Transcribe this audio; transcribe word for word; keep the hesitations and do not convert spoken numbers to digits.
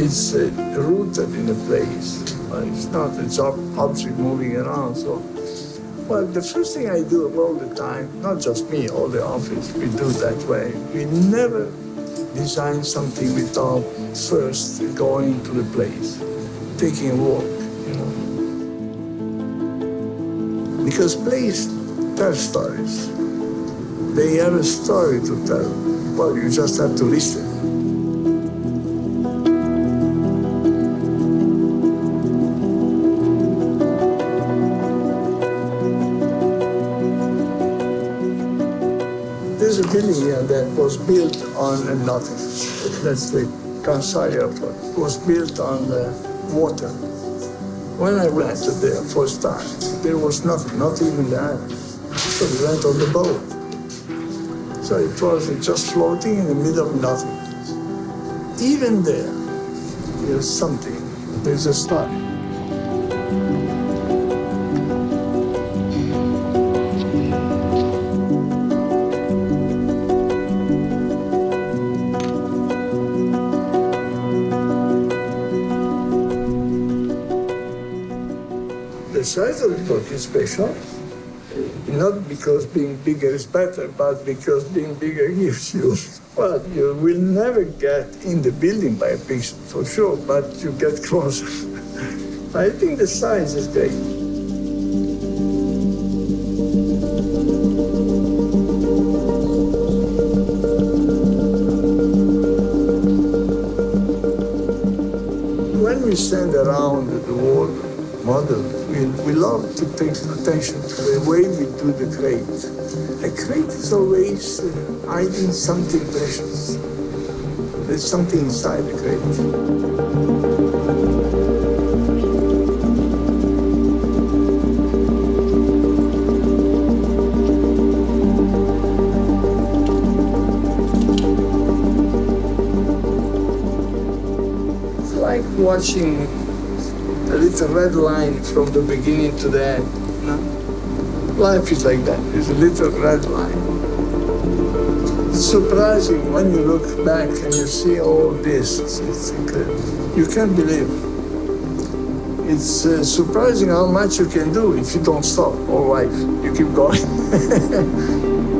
is uh, rooted in a place. It's not an ob object moving around. So, well, the first thing I do all the time, not just me, all the office, we do that way. We never design something without first going to the place, taking a walk, you know. Because place tell stories. They have a story to tell. Well, you just have to listen. There's a building here that was built on nothing. That's the Kansai Airport. It was built on the water. When I went to there first time, there was nothing, not even the island. So we went on the boat. So it was just floating in the middle of nothing. Even there, there's something, there's a story. The size of the book is special. Not because being bigger is better, but because being bigger gives you, well, you will never get in the building by a picture for sure, but you get closer. I think the size is great. When we stand around the world, model. We, we love to pay attention to the way we do the crate. A crate is always uh, hiding something precious. There's something inside the crate. It's like watching a little red line from the beginning to the end. No? Life is like that. It's a little red line. It's surprising when you look back and you see all this. It's, it's incredible. You can't believe. It's uh, surprising how much you can do if you don't stop all life. You keep going.